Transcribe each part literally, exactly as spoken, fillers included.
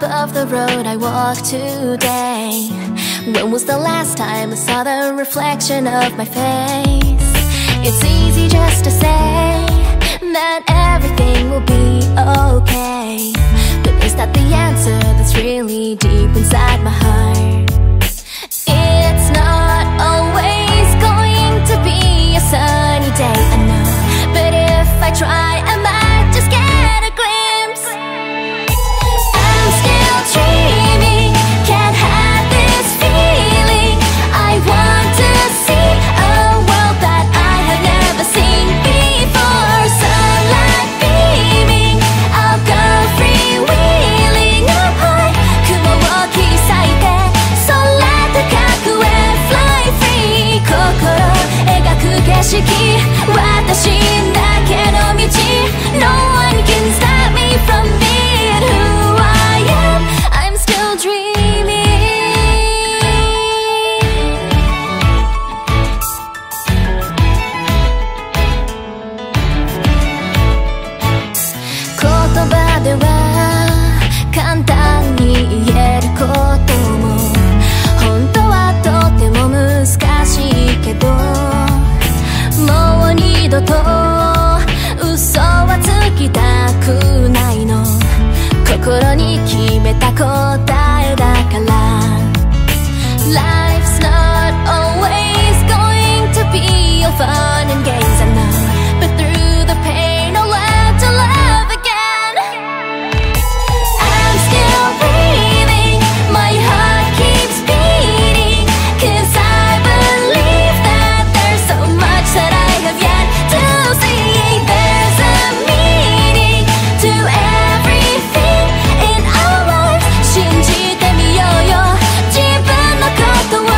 top of the road I walk today? When was the last time I saw the reflection of my face? It's easy just to say that everything will be okay, but is that the answer that's really deep inside my heart? It's not always going to be a sunny day, I know, but if I try I might just get a glimpse. I'm still dreaming, can't hide this feeling. I want to see a world that I have never seen before. Sunlight beaming, I'll go freewheeling up high. 그모와 기사이대 Solar高く and fly free. 心描く景色私だけの道 No one can stop me from being who I am. I'm still dreaming. 言葉では簡単に言えることも本当はとても難しいけどもう二度と嘘はつきたくないの 心に決めた答えだから Life's not always going to be all fun and games, I know, but through the pain I'll learn to love again. I'm still breathing, my heart keeps beating, 'cause I believe that there's so much that I have yet to see. There's a meaning to everything in our lives. 信じてみようよ自分のことは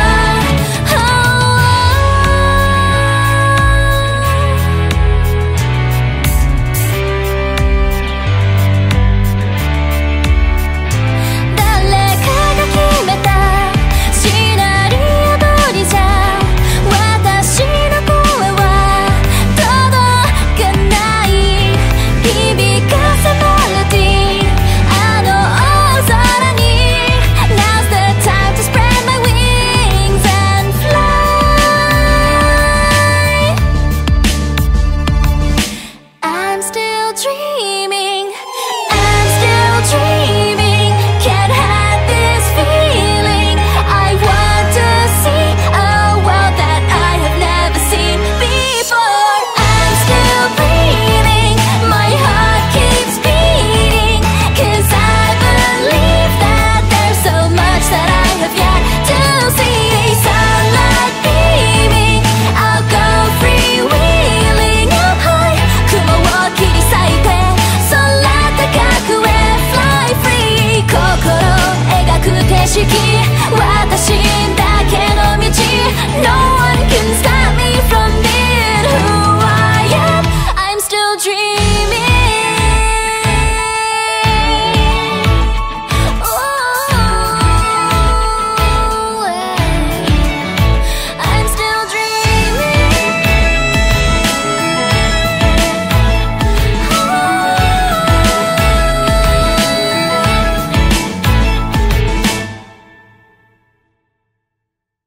시키